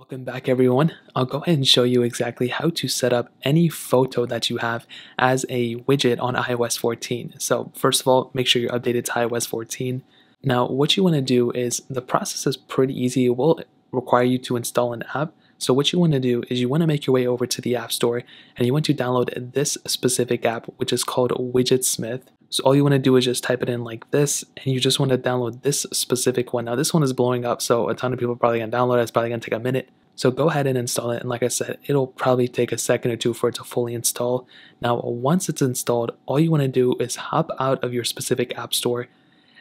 Welcome back everyone. I'll go ahead and show you exactly how to set up any photo that you have as a widget on iOS 14. So first of all, make sure you're updated to iOS 14. Now what you want to do is, the process is pretty easy. It will require you to install an app. So what you want to do is you want to make your way over to the App Store and you want to download this specific app, which is called Widgetsmith. So all you want to do is just type it in like this, and you just want to download this specific one. Now this one is blowing up, so a ton of people are probably going to download it. It's probably going to take a minute. So go ahead and install it, and like I said, it'll probably take a second or two for it to fully install. Now once it's installed, all you want to do is hop out of your specific app store,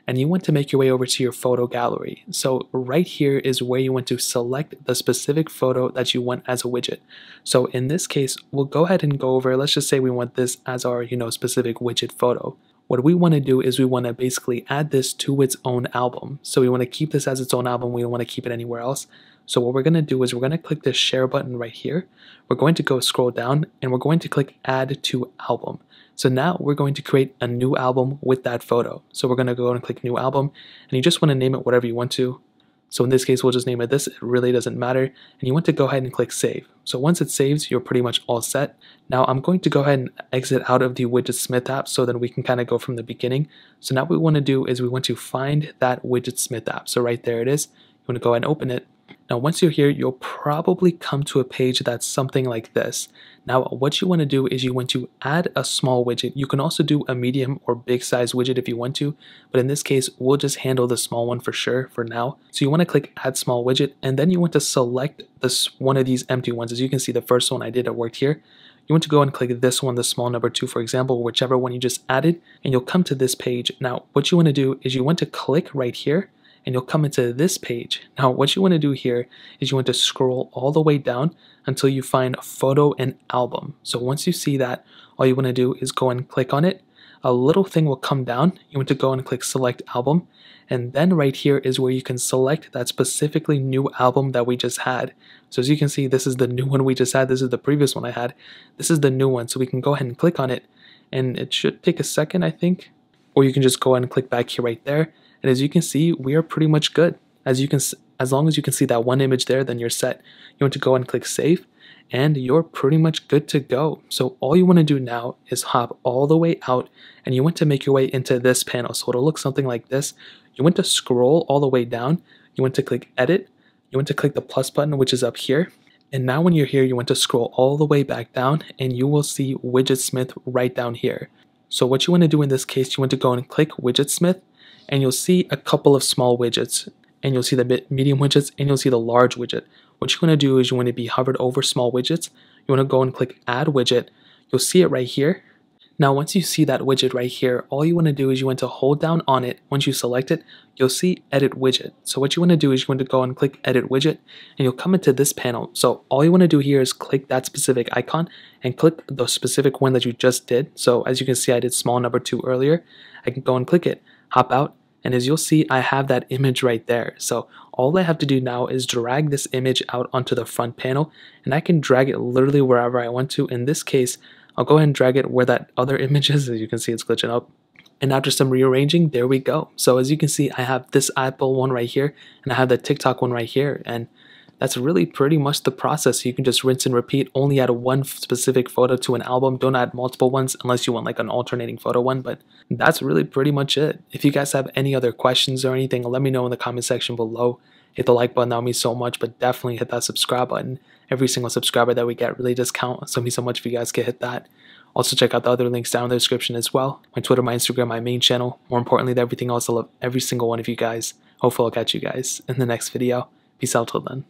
and you want to make your way over to your photo gallery. So right here is where you want to select the specific photo that you want as a widget. So in this case, we'll go ahead and go over, let's just say we want this as our, specific widget photo. What we want to do is we want to basically add this to its own album. So we want to keep this as its own album. We don't want to keep it anywhere else. So what we're going to do is we're going to click this share button right here. We're going to go scroll down and we're going to click add to album. So now we're going to create a new album with that photo. So we're going to go and click new album, and you just want to name it whatever you want to. So in this case, we'll just name it this. It really doesn't matter. And you want to go ahead and click save. So once it saves, you're pretty much all set. Now I'm going to go ahead and exit out of the Widgetsmith app so then we can kind of go from the beginning. So now what we want to do is we want to find that Widgetsmith app. So right there it is. You want to go ahead and open it. Now once you're here, you'll probably come to a page that's something like this. Now what you want to do is you want to add a small widget. You can also do a medium or big size widget if you want to, but in this case we'll just handle the small one for sure for now. So you want to click add small widget, and then you want to select this one of these empty ones. As you can see, the first one I did, it worked here. You want to go and click this one, the small number 2 for example, whichever one you just added, and you'll come to this page. Now what you want to do is you want to click right here, and you'll come into this page. Now what you want to do here is you want to scroll all the way down until you find photo and album. So once you see that, all you want to do is go and click on it. A little thing will come down. You want to go and click select album, and then right here is where you can select that specifically new album that we just had. So as you can see, this is the new one we just had. This is the previous one I had. This is the new one. So we can go ahead and click on it, and it should take a second, I think, or you can just go ahead and click back here right there. And as you can see, we are pretty much good. As long as you can see that one image there, then you're set. You want to go and click save, and you're pretty much good to go. So all you want to do now is hop all the way out, and you want to make your way into this panel. So it'll look something like this. You want to scroll all the way down. You want to click edit. You want to click the plus button, which is up here. And now when you're here, you want to scroll all the way back down, and you will see Widgetsmith right down here. So what you want to do in this case, you want to go and click Widgetsmith, and you'll see a couple of small widgets, and you'll see the medium widgets, and you'll see the large widget. What you want to do is you want to be hovered over small widgets. You want to go and click add widget. You'll see it right here. Now once you see that widget right here, all you want to do is you want to hold down on it. Once you select it, you'll see edit widget. So what you want to do is you want to go and click edit widget, and you'll come into this panel. So all you want to do here is click that specific icon and click the specific one that you just did. So as you can see, I did small number 2 earlier. I can go and click it, hop out, and as you'll see, I have that image right there. So all I have to do now is drag this image out onto the front panel, and I can drag it literally wherever I want to. In this case, I'll go ahead and drag it where that other image is. As you can see, it's glitching up. And after some rearranging, there we go. So as you can see, I have this Apple one right here, and I have the TikTok one right here. And that's really pretty much the process. You can just rinse and repeat. Only add one specific photo to an album. Don't add multiple ones unless you want like an alternating photo one, but that's really pretty much it. If you guys have any other questions or anything, let me know in the comment section below. Hit the like button, that would mean so much, but definitely hit that subscribe button. Every single subscriber that we get really does count, so it means so much if you guys could hit that. Also check out the other links down in the description as well. My Twitter, my Instagram, my main channel. More importantly than everything else, I love every single one of you guys. Hopefully I'll catch you guys in the next video. Peace out till then.